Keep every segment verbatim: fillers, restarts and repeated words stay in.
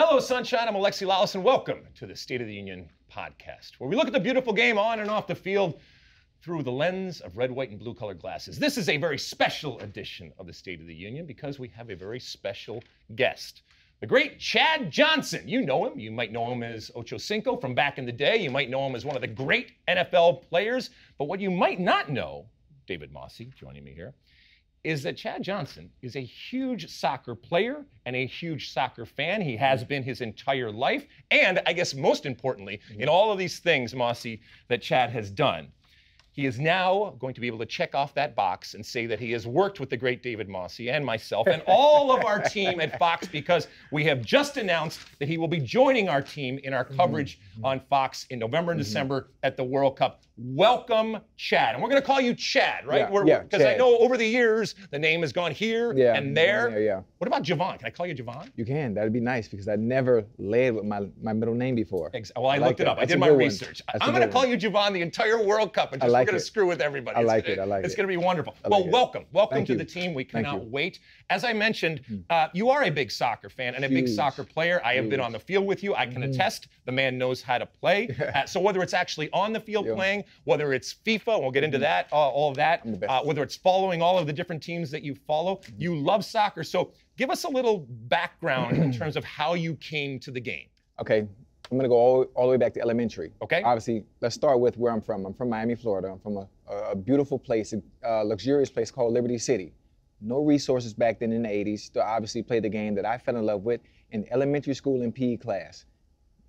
Hello, sunshine. I'm Alexi Lalas, and welcome to the State of the Union podcast, where we look at the beautiful game on and off the field through the lens of red, white, and blue-colored glasses. This is a very special edition of the State of the Union because we have a very special guest, the great Chad Johnson. You know him. You might know him as Ocho Cinco from back in the day. You might know him as one of the great N F L players. But what you might not know, David Mosse joining me here, is that Chad Johnson is a huge soccer player and a huge soccer fan. He has been his entire life. And I guess most importantly, in all of these things, Mosse, that Chad has done, he is now going to be able to check off that box and say that he has worked with the great David Mosse and myself and all of our team at Fox, because we have just announced that he will be joining our team in our coverage mm-hmm. on Fox in November and mm-hmm. December at the World Cup. Welcome, Chad. And we're going to call you Chad, right? Because yeah, yeah, I know over the years, the name has gone here yeah, and there. Yeah, yeah. What about Javon? Can I call you Javon? You can. That'd be nice, because I never led with my, my middle name before. Ex well, I, I looked like it up. That's I did my research. I'm going to call you Javon the entire World Cup. And just, I like we're going to screw with everybody. I like it's, it. I like it's it. It's going to be wonderful. Like well, it. welcome. Welcome Thank to you. the team. We cannot wait. As I mentioned, mm. uh, you are a big soccer fan and a Huge. big soccer player. I have Huge. been on the field with you. I can mm. attest. The man knows how to play. uh, so whether it's actually on the field yeah. playing, whether it's FIFA, and we'll get into that, uh, all of that, uh, whether it's following all of the different teams that you follow, you love soccer. So give us a little background in terms of how you came to the game. Okay, I'm gonna go all, all the way back to elementary. Okay. Obviously, let's start with where I'm from. I'm from Miami, Florida. I'm from a, a beautiful place, a luxurious place called Liberty City. No resources back then in the eighties to obviously play the game that I fell in love with in elementary school in P E class.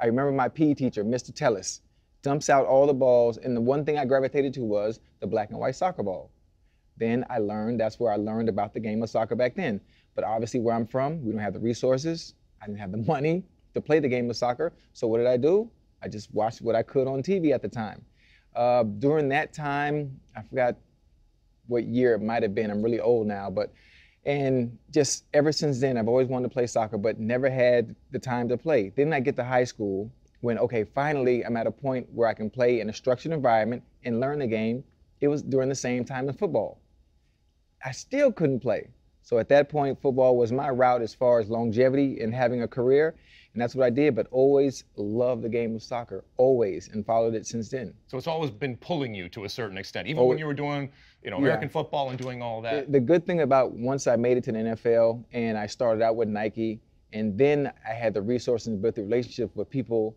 I remember my P E teacher, Mister Tellis, dumps out all the balls, and the one thing I gravitated to was the black and white soccer ball. Then I learned, that's where I learned about the game of soccer back then. But obviously where I'm from, we don't have the resources, I didn't have the money to play the game of soccer, so what did I do? I just watched what I could on T V at the time. Uh, during that time, I forgot what year it might have been, I'm really old now, but, and just ever since then, I've always wanted to play soccer, but never had the time to play. Then I get to high school, when, okay, finally I'm at a point where I can play in a structured environment and learn the game. It was during the same time as football. I still couldn't play. So at that point, football was my route as far as longevity and having a career, and that's what I did, but always loved the game of soccer, always, and followed it since then. So it's always been pulling you to a certain extent, even always. when you were doing you know, American yeah. football and doing all that. The, the good thing about once I made it to the N F L and I started out with Nike, and then I had the resources and built the relationship with people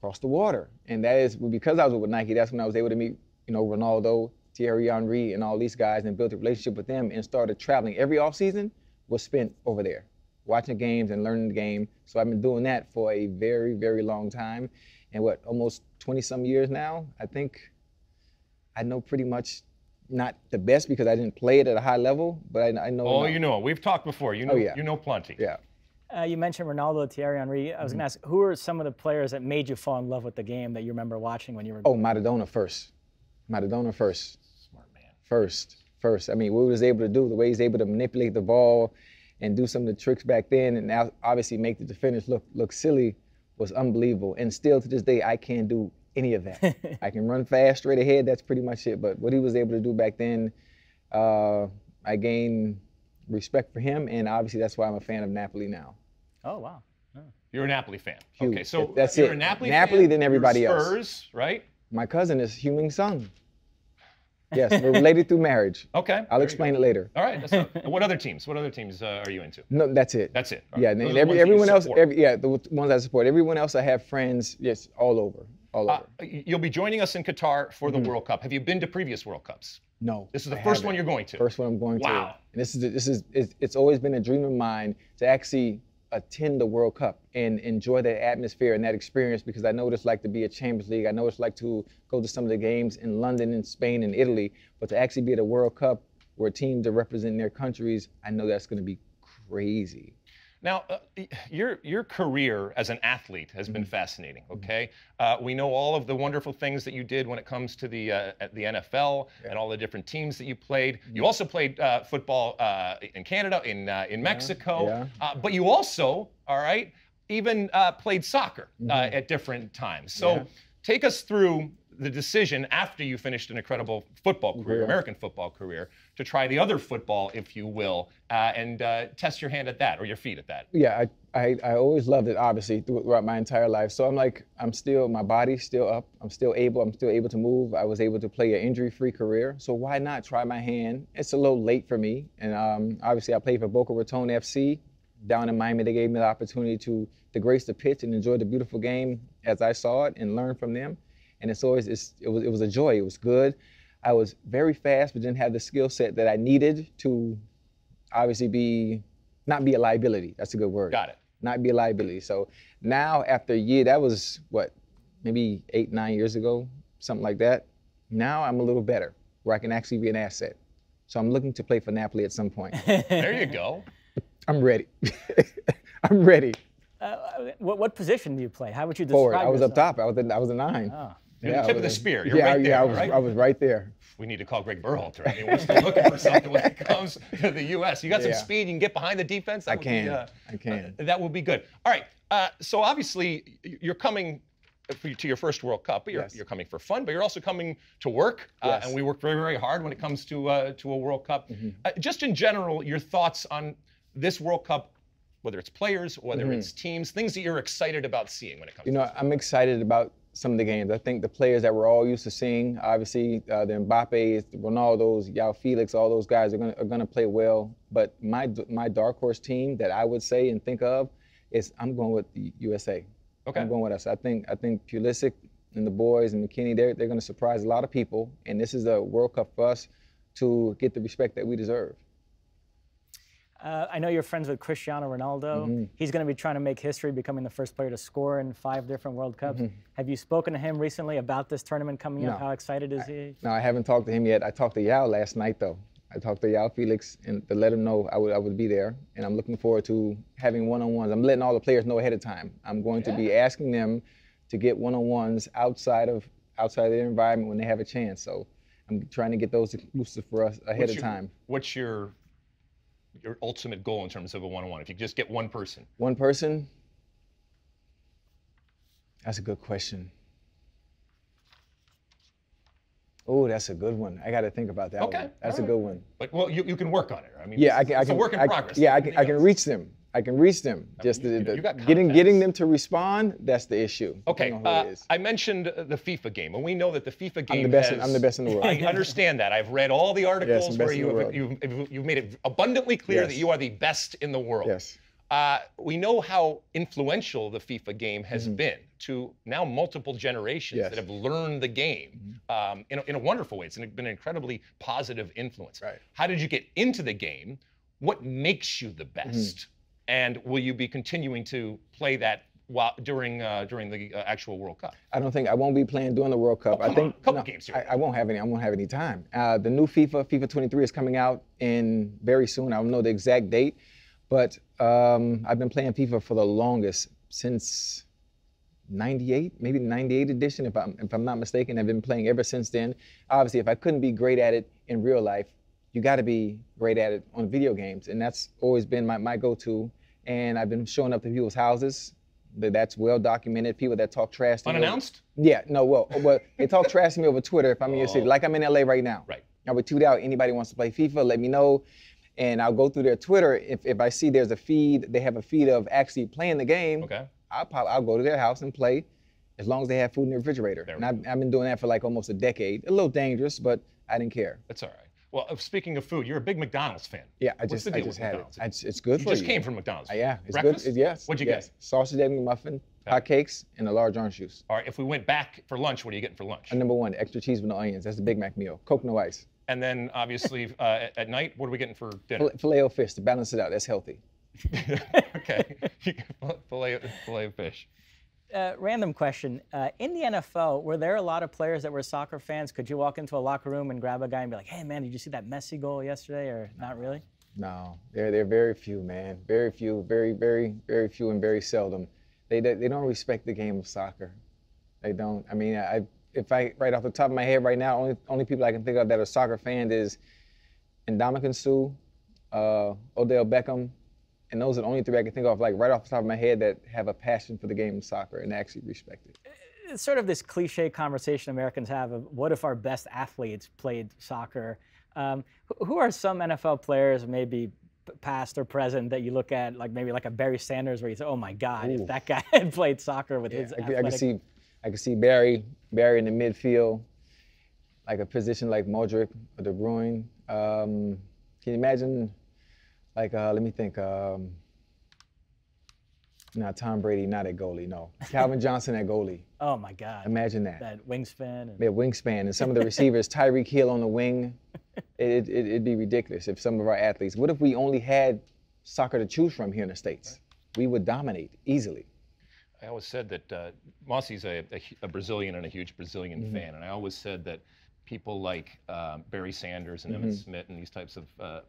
across the water. And that is, because I was with Nike, that's when I was able to meet, you know, Ronaldo, Thierry Henry, and all these guys, and built a relationship with them and started traveling. Every offseason was spent over there, watching games and learning the game. So I've been doing that for a very, very long time. And what, almost twenty some years now, I think I know pretty much, not the best because I didn't play it at a high level, but I, I know. Oh, enough. You know, we've talked before. You know, oh, yeah. you know plenty. Yeah. Uh, you mentioned Ronaldo, Thierry Henry. I was mm-hmm. going to ask, who are some of the players that made you fall in love with the game that you remember watching when you were? Oh, Maradona first. Maradona first. Smart man. First, first. I mean, what he was able to do, the way he's able to manipulate the ball and do some of the tricks back then, and now obviously make the defenders look look silly, was unbelievable. And still to this day, I can't do any of that. I can run fast, straight ahead. That's pretty much it. But what he was able to do back then, uh, I gained respect for him, and obviously that's why I'm a fan of Napoli now. Oh, wow. Yeah. You're a Napoli fan. Huge. Okay, so that's you're it. a Napoli, Napoli fan, then everybody Spurs, else. Spurs, right? My cousin is Heung-Min's son. Yes, we're related through marriage. Okay. I'll explain it later. All right. That's not, what other teams? What other teams uh, are you into? No, that's it. That's it. All yeah, right. and every, everyone else, every, yeah, the ones I support. Everyone else I have friends, yes, all over, all over. Uh, you'll be joining us in Qatar for the mm-hmm. World Cup. Have you been to previous World Cups? No. This is the I first haven't. one you're going to? First one I'm going wow. to. Wow. And this is, this is, it's, it's always been a dream of mine to actually attend the World Cup and enjoy that atmosphere and that experience, because I know what it's like to be at Champions League. I know what it's like to go to some of the games in London and Spain and Italy, but to actually be at a World Cup where teams are representing their countries, I know that's going to be crazy. Now, uh, your, your career as an athlete has been mm-hmm. fascinating, okay? Uh, we know all of the wonderful things that you did when it comes to the, uh, the N F L yeah. and all the different teams that you played. Mm-hmm. You also played uh, football uh, in Canada, in, uh, in Mexico, yeah. Yeah. Uh, but you also, all right, even uh, played soccer mm-hmm. uh, at different times. So yeah. take us through the decision after you finished an incredible football career, yeah. American football career, to try the other football, if you will, uh, and uh, test your hand at that, or your feet at that. Yeah, I, I, I always loved it, obviously, throughout my entire life. So I'm like, I'm still, my body's still up. I'm still able, I'm still able to move. I was able to play an injury-free career. So why not try my hand? It's a little late for me. And um, obviously, I played for Boca Raton F C. Down in Miami, they gave me the opportunity to, to grace the pitch and enjoy the beautiful game as I saw it and learn from them. And it's always, it's, it, was, it was a joy, it was good. I was very fast, but didn't have the skill set that I needed to obviously be, not be a liability, that's a good word. Got it. Not be a liability. So now after a year, that was what, maybe eight, nine years ago, something like that. Now I'm a little better, where I can actually be an asset. So I'm looking to play for Napoli at some point. There you go. I'm ready, I'm ready. Uh, what, what position do you play? How would you describe Forward. I was yourself? Up top, I was a, I was a nine. Oh. You're yeah, the tip of the spear. You're yeah, right there, yeah, I was, right? I was right there. We need to call Greg Berhalter. I mean, we're still looking for something when it comes to the U S You got yeah. some speed. You can get behind the defense. That I can. Be, uh, I can. Uh, that would be good. All right. Uh, so obviously, you're coming to your first World Cup. But you're, yes. you're coming for fun, but you're also coming to work. Uh, yes. And we work very, very hard when it comes to uh, to a World Cup. Mm-hmm. uh, just in general, your thoughts on this World Cup, whether it's players, whether mm-hmm. it's teams, things that you're excited about seeing when it comes. You know, to I'm excited about. Some of the games. I think the players that we're all used to seeing, obviously uh, the Mbappés, the Ronaldos, João Félix, all those guys are gonna, are gonna play well. But my my dark horse team that I would say and think of is I'm going with the U S A. Okay. I'm going with us. I think I think Pulisic and the boys and McKinney, they're, they're gonna surprise a lot of people. And this is a World Cup for us to get the respect that we deserve. Uh, I know you're friends with Cristiano Ronaldo. Mm-hmm. He's going to be trying to make history, becoming the first player to score in five different World Cups. Mm-hmm. Have you spoken to him recently about this tournament coming no. up? How excited is I, he? No, I haven't talked to him yet. I talked to Yao last night, though. I talked to João Félix and to let him know I would I would be there. And I'm looking forward to having one-on-ones. I'm letting all the players know ahead of time. I'm going yeah. to be asking them to get one-on-ones outside of outside of their environment when they have a chance. So I'm trying to get those exclusive for us ahead what's of your, time. What's your your ultimate goal in terms of a one-on-one? If you could just get one person. One person? That's a good question. Oh, that's a good one. I got to think about that okay. one. That's right. a good one. But, well, you, you can work on it. I mean, yeah, it's, I can, it's I can, a work in I, progress. Yeah, I can, I can reach them. I can reach them. I just mean, you, the, the, you got getting, getting them to respond, that's the issue. Okay, uh, I mentioned the FIFA game, and we know that the FIFA game I'm the best has, in, I'm the best in the world. I understand that. I've read all the articles yes, where you have, you've, you've made it abundantly clear yes. that you are the best in the world. Yes. Uh, we know how influential the FIFA game has mm-hmm. been to now multiple generations yes. that have learned the game mm-hmm. um, in, a, in a wonderful way. It's been an incredibly positive influence. Right. How did you get into the game? What makes you the best? Mm-hmm. And will you be continuing to play that while, during uh, during the uh, actual World Cup? I don't think I won't be playing during the World Cup. Oh, I think couple no, games here. I, I won't have any. I won't have any time. Uh, the new FIFA, FIFA twenty-three, is coming out in very soon. I don't know the exact date, but um, I've been playing FIFA for the longest since ninety-eight, maybe the ninety-eight edition, if I'm if I'm not mistaken. I've been playing ever since then. Obviously, if I couldn't be great at it in real life, you got to be great at it on video games. And that's always been my, my go-to. And I've been showing up to people's houses. That's well-documented. People that talk trash to me. Unannounced? Yeah, no, well, well they talk trash to me over Twitter if I'm in your city. Like I'm in L A right now. Right. I would tweet out, anybody wants to play FIFA, let me know. And I'll go through their Twitter. If, if I see there's a feed, they have a feed of actually playing the game, okay. I'll, pop, I'll go to their house and play as long as they have food in the refrigerator. There and I've, I've been doing that for like almost a decade. A little dangerous, but I didn't care. That's all right. Well, speaking of food, you're a big McDonald's fan. Yeah, I What's just, the deal I just with had McDonald's? It. It's, it's good you for you. You just came from McDonald's. Uh, yeah. It's Breakfast? Good. Yes. What'd you yes. get? Sausage, egg, McMuffin, okay. hot cakes, and a large orange juice. All right, if we went back for lunch, what are you getting for lunch? Uh, number one, extra cheese with no onions. That's the Big Mac meal. Coke, no ice. And then, obviously, uh, at night, what are we getting for dinner? Filet-O fish to balance it out. That's healthy. Okay. You get filet-O fish. Uh, random question. Uh, in the N F L, were there a lot of players that were soccer fans? Could you walk into a locker room and grab a guy and be like, hey, man, did you see that Messi goal yesterday? Or not really? No. They're, they're very few, man. Very few. Very, very, very few and very seldom. They, they, they don't respect the game of soccer. They don't. I mean, I, if I, right off the top of my head right now, only only people I can think of that are soccer fans is Ndamukong Suh, uh, Odell Beckham, and those are the only three I can think of, like right off the top of my head, that have a passion for the game of soccer and actually respect it. it's sort of this cliche conversation Americans have of what if our best athletes played soccer? Um, who are some N F L players, maybe past or present, that you look at, like maybe like a Barry Sanders, where you say, "Oh my God, Ooh. if that guy had played soccer with yeah, his athletic..." I could see, I could see Barry, Barry in the midfield, like a position like Modric or De Bruyne. Um, can you imagine? Like, uh, let me think. Um, Not Tom Brady, not at goalie, no. Calvin Johnson at goalie. Oh my God. Imagine that. That wingspan. And... Yeah, wingspan. And some of the receivers, Tyreek Hill on the wing. It, it, it'd be ridiculous if some of our athletes, what if we only had soccer to choose from here in the States? Right. We would dominate easily. I always said that uh, Mosse's a, a, a Brazilian and a huge Brazilian mm-hmm. fan. And I always said that people like um, Barry Sanders and mm-hmm. Emmitt Smith and these types of uh,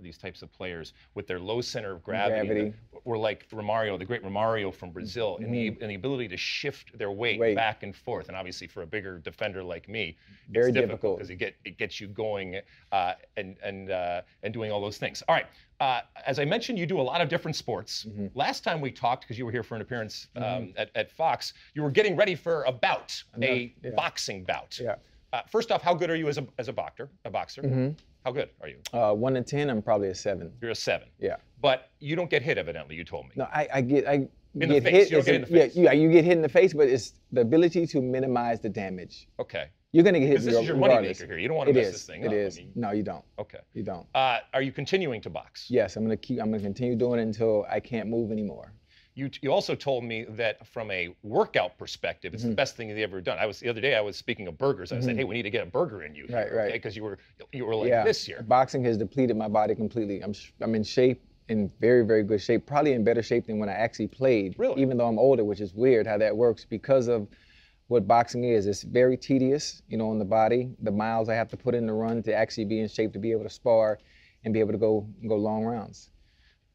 these types of players with their low center of gravity, gravity. were like Romario, the great Romario from Brazil, mm-hmm. and, the, and the ability to shift their weight, weight back and forth. And obviously for a bigger defender like me, Very it's difficult because it, get, it gets you going uh, and, and, uh, and doing all those things. All right, uh, as I mentioned, you do a lot of different sports. Mm-hmm. Last time we talked, because you were here for an appearance um, mm-hmm. at, at Fox, you were getting ready for a bout, Another, a yeah. boxing bout. Yeah. Uh, first off, how good are you as a, as a boxer? A boxer? Mm-hmm. How good are you? Uh, one in ten, I'm probably a seven. You're a seven. Yeah. But you don't get hit, evidently, you told me. No, I, I get I in get the face. hit. You don't get in the face. Yeah, you, you get hit in the face, but it's the ability to minimize the damage. Okay. You're going to get hit regardless. Because this is your moneymaker here. You don't want to it miss is. this thing. It up. is. I mean, no, you don't. Okay. You don't. Uh, are you continuing to box? Yes, I'm going to keep. I'm going to continue doing it until I can't move anymore. You, you also told me that from a workout perspective, it's mm-hmm. the best thing you've ever done. I was the other day. I was speaking of burgers. I mm-hmm. said, "Hey, we need to get a burger in you." Here, right, right. Because okay? you were you were like yeah. this year. Boxing has depleted my body completely. I'm I'm in shape, in very very good shape. Probably in better shape than when I actually played. Really? Even though I'm older, which is weird how that works because of what boxing is. It's very tedious, you know, on the body. The miles I have to put in the run to actually be in shape to be able to spar, and be able to go go long rounds.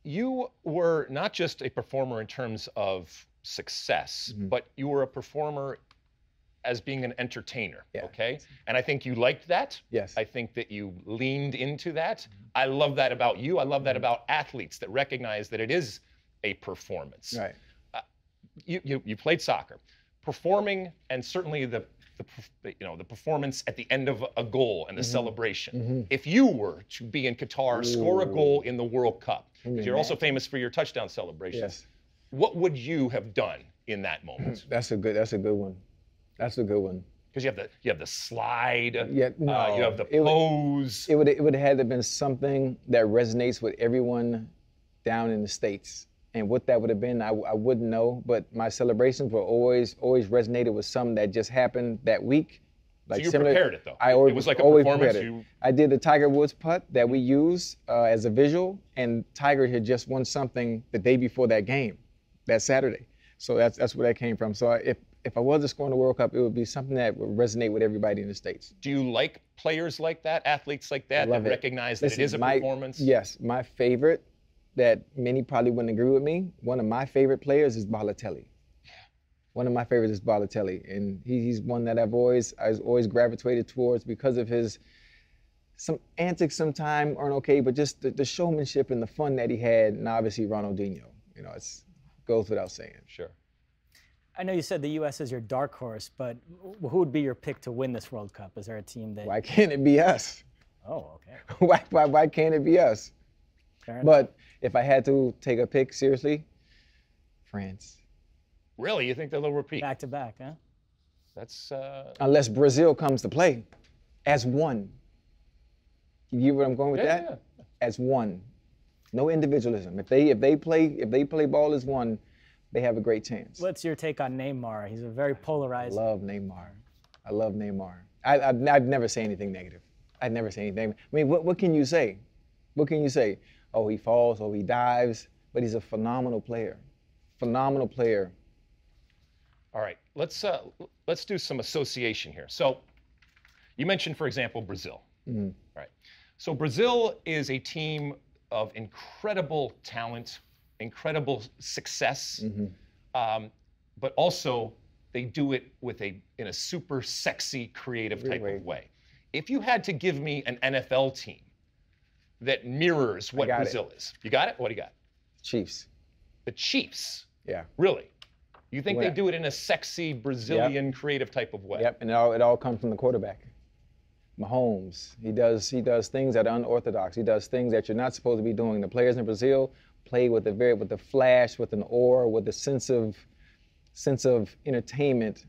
You were not just a performer in terms of success, mm-hmm. but you were a performer as being an entertainer, yeah. okay? And I think you liked that. Yes. I think that you leaned into that. Mm-hmm. I love that about you. I love that mm-hmm. about athletes that recognize that it is a performance. Right. Uh, you, you, you played soccer. Performing, and certainly the, the, you know, the performance at the end of a goal and the mm-hmm. celebration. Mm-hmm. If you were to be in Qatar, Ooh. score a goal in the World Cup, because you're also famous for your touchdown celebrations. Yes. What would you have done in that moment? That's a good. That's a good one. That's a good one. Because you have the you have the slide. Yeah. No. Uh, you have the it pose. Would, it would it would have had to been something that resonates with everyone down in the States, and what that would have been, I, I wouldn't know. But my celebrations were always always resonated with something that just happened that week. Like so you similar, prepared it though. I always, it was like a performance. You... I did the Tiger Woods putt that we use uh, as a visual, and Tiger had just won something the day before that game, that Saturday. So that's that's where that came from. So I, if if I was to score in the World Cup, it would be something that would resonate with everybody in the States. Do you like players like that, athletes like that, that it. recognize Listen, that it is a my, performance? Yes, my favorite, that many probably wouldn't agree with me. One of my favorite players is Balotelli. One of my favorites is Balotelli, and he, he's one that I've always I've always gravitated towards because of his some antics. Sometimes aren't okay, but just the, the showmanship and the fun that he had, and obviously Ronaldinho. You know, it's goes without saying. Sure. I know you said the U S is your dark horse, but who would be your pick to win this World Cup? Is there a team that? Why can't it be us? Oh, okay. why, why why can't it be us? Fair but enough. If I had to take a pick seriously, France. Really? You think they'll repeat? Back to back, huh? That's... Uh... Unless Brazil comes to play as one. You get where I'm going with yeah, that? Yeah. As one. No individualism. If they if they play if they play ball as one, they have a great chance. What's your take on Neymar? He's a very polarized... I love Neymar. I love Neymar. I, I, I'd never say anything negative. I'd never say anything. I mean, what, what can you say? What can you say? Oh, he falls, oh, he dives, but he's a phenomenal player. Phenomenal player. All right, let's uh, let's do some association here. So, you mentioned, for example, Brazil. Mm-hmm. Right. So Brazil is a team of incredible talent, incredible success, mm-hmm. um, but also they do it with a in a super sexy, creative type really? of way. If you had to give me an N F L team that mirrors what Brazil it. is, you got it. What do you got? Chiefs. The Chiefs. Yeah. Really. You think they do it in a sexy Brazilian yep. creative type of way? Yep, and it all, it all comes from the quarterback. Mahomes, he does he does things that are unorthodox. He does things that you're not supposed to be doing. The players in Brazil play with a very with a flash, with an aura, with a sense of sense of entertainment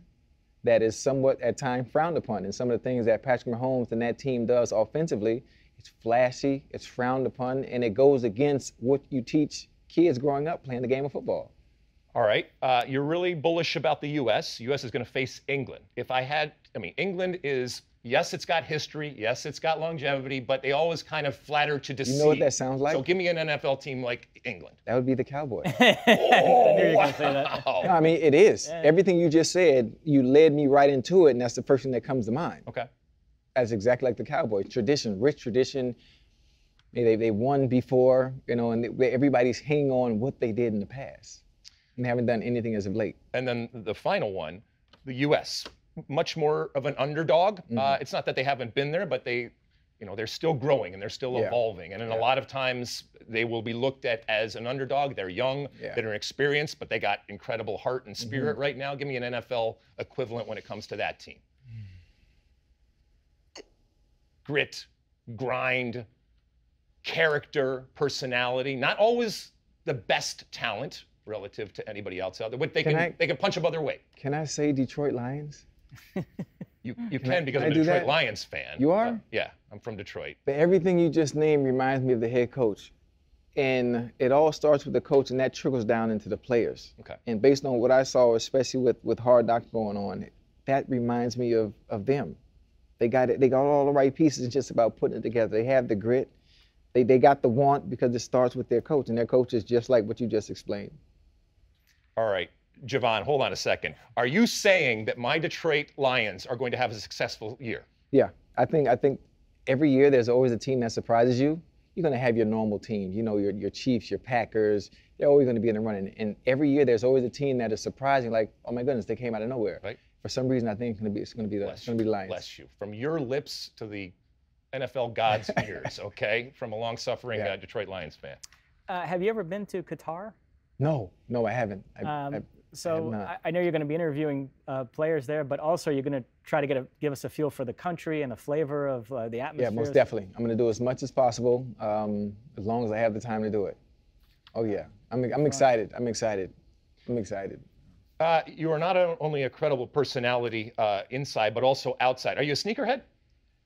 that is somewhat at times frowned upon. And some of the things that Patrick Mahomes and that team does offensively, it's flashy, it's frowned upon, and it goes against what you teach kids growing up playing the game of football. All right, uh, you're really bullish about the U S U S is going to face England. If I had, I mean, England is, yes, it's got history, yes, it's got longevity, but they always kind of flatter to deceive. You know what that sounds like? So give me an N F L team like England. That would be the Cowboys. Oh, I knew you were going to say that. Wow. No, I mean, it is. Yeah. Everything you just said, you led me right into it, and that's the first thing that comes to mind. Okay. That's exactly like the Cowboys. Tradition, rich tradition. They, they won before, you know, and they, everybody's hanging on what they did in the past. And haven't done anything as of late. And then the final one, the U S, much more of an underdog. Mm-hmm. uh, it's not that they haven't been there, but they, you know, they're still growing and they're still yeah. evolving. And in yeah. a lot of times, they will be looked at as an underdog. They're young, yeah. they're inexperienced, but they got incredible heart and spirit mm-hmm. right now. Give me an N F L equivalent when it comes to that team. Mm. Grit, grind, character, personality, not always the best talent, relative to anybody else out there, but they can, can I, they can punch above their weight. Can I say Detroit Lions? you you can, can I, because I'm a Detroit Lions fan. You are? Uh, yeah, I'm from Detroit. But everything you just named reminds me of the head coach, and it all starts with the coach, and that trickles down into the players. Okay. And based on what I saw, especially with with Hard Knocks going on, that reminds me of of them. They got it. They got all the right pieces. It's just about putting it together. They have the grit. They they got the want because it starts with their coach, and their coach is just like what you just explained. All right, Javon, hold on a second. Are you saying that my Detroit Lions are going to have a successful year? Yeah, I think I think every year there's always a team that surprises you. You're going to have your normal team, you know, your your Chiefs, your Packers. They're always going to be in the running. And every year there's always a team that is surprising, like, oh my goodness, they came out of nowhere. Right. For some reason, I think it's going to be it's going to be the it's going to be the Lions. Bless you. From your lips to the N F L gods' ears, okay? From a long-suffering yeah. uh, Detroit Lions fan. Uh, have you ever been to Qatar? No, no, I haven't. I, um, I, so I, I, I know you're going to be interviewing uh, players there, but also you're going to try to get a, give us a feel for the country and a flavor of uh, the atmosphere. Yeah, most definitely. I'm going to do as much as possible, um, as long as I have the time to do it. Oh yeah, I'm, I'm excited. I'm excited. I'm excited. Uh, you are not a, only a credible personality uh, inside, but also outside. Are you a sneakerhead?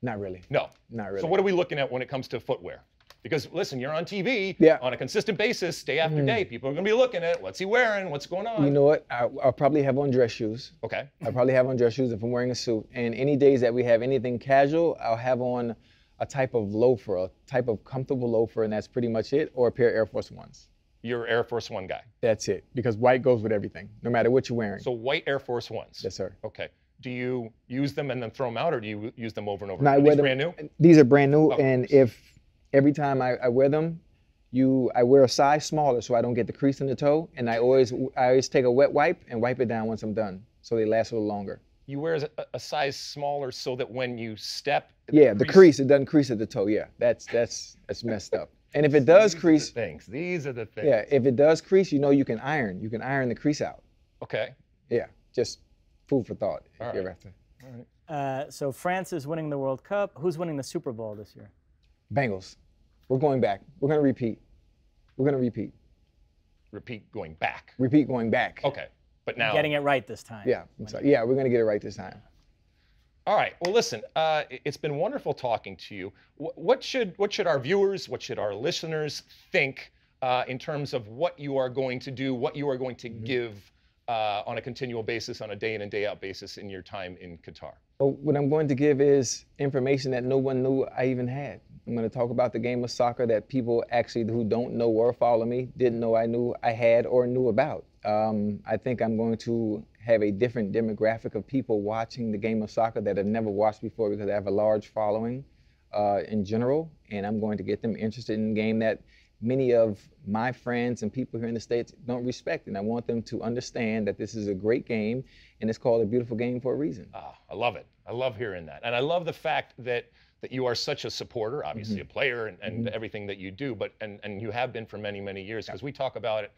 Not really. No, not really. So what are we looking at when it comes to footwear? Because, listen, you're on T V yeah. on a consistent basis, day after mm. day. People are going to be looking at what's he wearing, what's going on. You know what? I, I'll probably have on dress shoes. Okay. I'll probably have on dress shoes if I'm wearing a suit. And any days that we have anything casual, I'll have on a type of loafer, a type of comfortable loafer, and that's pretty much it, or a pair of Air Force Ones. You're Air Force One guy? That's it, because white goes with everything, no matter what you're wearing. So white Air Force Ones? Yes, sir. Okay. Do you use them and then throw them out, or do you use them over and over? Not are these brand new? These are brand new, oh, and if... Every time I, I wear them, you I wear a size smaller so I don't get the crease in the toe, and I always I always take a wet wipe and wipe it down once I'm done, so they last a little longer. You wear a, a size smaller so that when you step, yeah, the crease, the crease it doesn't crease at the toe. Yeah, that's that's that's messed up. And if it does these crease, are the things these are the things. Yeah, if it does crease, you know you can iron. You can iron the crease out. Okay. Yeah, just food for thought. All right. You're right there. All right. Uh, so France is winning the World Cup. Who's winning the Super Bowl this year? Bengals. We're going back. We're going to repeat. We're going to repeat. Repeat going back. Repeat going back. Okay. But now... Getting it right this time. Yeah. I'm sorry. Yeah, we're going to get it right this time. All right. Well, listen, uh, it's been wonderful talking to you. What should, what should our viewers, what should our listeners think uh, in terms of what you are going to do, what you are going to mm-hmm. give uh, on a continual basis, on a day in and day out basis in your time in Qatar? Well, what I'm going to give is information that no one knew I even had. I'm going to talk about the game of soccer that people actually who don't know or follow me didn't know I knew I had or knew about. Um, I think I'm going to have a different demographic of people watching the game of soccer that have never watched before because I have a large following uh, in general, and I'm going to get them interested in a game that many of my friends and people here in the States don't respect, and I want them to understand that this is a great game, and it's called a beautiful game for a reason. Oh, I love it. I love hearing that. And I love the fact that that you are such a supporter, obviously mm-hmm. a player and, and mm-hmm. everything that you do, but and, and you have been for many, many years, because yeah. we talk about it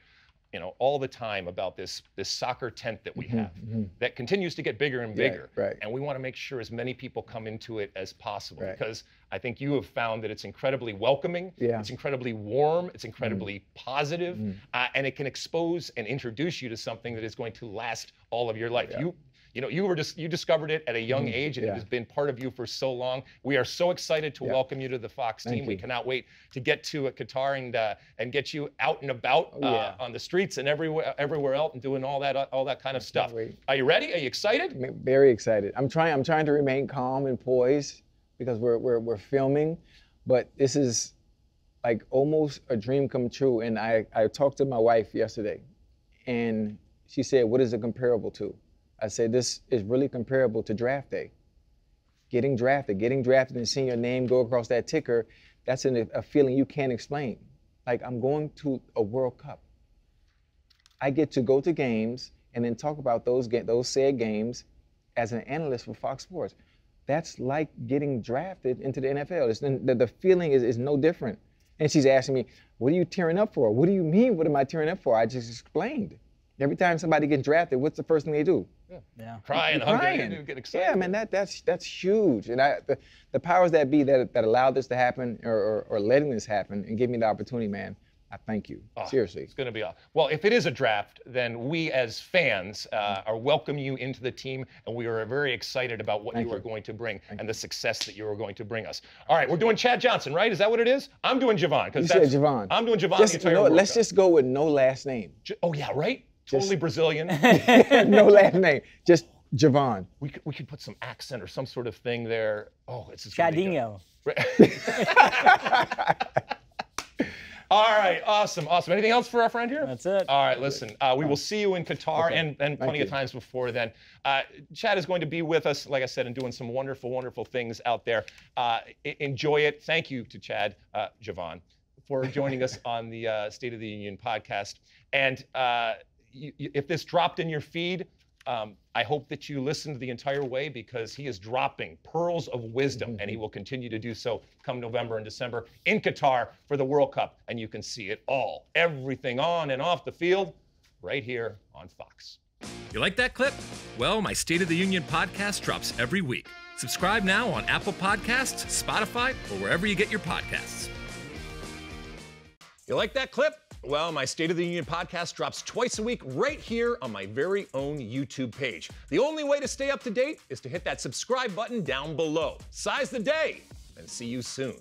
you know, all the time about this this soccer tent that we mm-hmm, have mm-hmm. that continues to get bigger and bigger. Right, right. And we want to make sure as many people come into it as possible, right. because I think you have found that it's incredibly welcoming, yeah. it's incredibly warm, it's incredibly mm. positive, mm. Uh, and it can expose and introduce you to something that is going to last all of your life. Yeah. You, you know, you were just you discovered it at a young age, and yeah. it has been part of you for so long. We are so excited to yeah. welcome you to the Fox Thank team. You. We cannot wait to get to Qatar and uh, and get you out and about oh, uh, yeah. on the streets and everywhere everywhere else and doing all that all that kind of stuff. Wait. Are you ready? Are you excited? I'm very excited. I'm trying. I'm trying to remain calm and poised because we're we're we're filming, but this is like almost a dream come true. And I I talked to my wife yesterday, and she said, "What is it comparable to?" I said, this is really comparable to draft day. Getting drafted, getting drafted and seeing your name go across that ticker, that's an, a feeling you can't explain. Like, I'm going to a World Cup. I get to go to games and then talk about those, those said games as an analyst for Fox Sports. That's like getting drafted into the N F L. It's, the, the feeling is, is no different. And she's asking me, what are you tearing up for? What do you mean, what am I tearing up for? I just explained. Every time somebody gets drafted, what's the first thing they do? Yeah, yeah. Crying, crying, and get excited. Yeah, man, that that's that's huge. And I, the, the powers that be that that allowed this to happen, or, or or letting this happen, and give me the opportunity, man. I thank you. Oh, seriously, it's going to be awesome. Well, if it is a draft, then we as fans uh, are welcome you into the team, and we are very excited about what you, you are going to bring thank and the success that you are going to bring us. All right, we're doing Chad Johnson, right? Is that what it is? I'm doing Javon because that's said Javon. I'm doing Javon. Just, the entire you know, let's Cup. Just go with no last name. J oh yeah, right. Totally just, Brazilian. No last name. Just Javon. We could, we could put some accent or some sort of thing there. Oh, it's just Chadinho. All right, awesome, awesome. Anything else for our friend here? That's it. All right, listen, uh, we will see you in Qatar okay. and, and plenty of times before then. Uh, Chad is going to be with us, like I said, and doing some wonderful, wonderful things out there. Uh, enjoy it. Thank you to Chad, uh, Javon, for joining us on the uh, State of the Union podcast. And uh, you, you, if this dropped in your feed, um, I hope that you listened the entire way because he is dropping pearls of wisdom, mm-hmm. and he will continue to do so come November and December in Qatar for the World Cup. And you can see it all, everything on and off the field, right here on Fox. You like that clip? Well, my State of the Union podcast drops every week. Subscribe now on Apple Podcasts, Spotify, or wherever you get your podcasts. You like that clip? Well, my State of the Union podcast drops twice a week right here on my very own YouTube page. The only way to stay up to date is to hit that subscribe button down below. Size the day, and see you soon.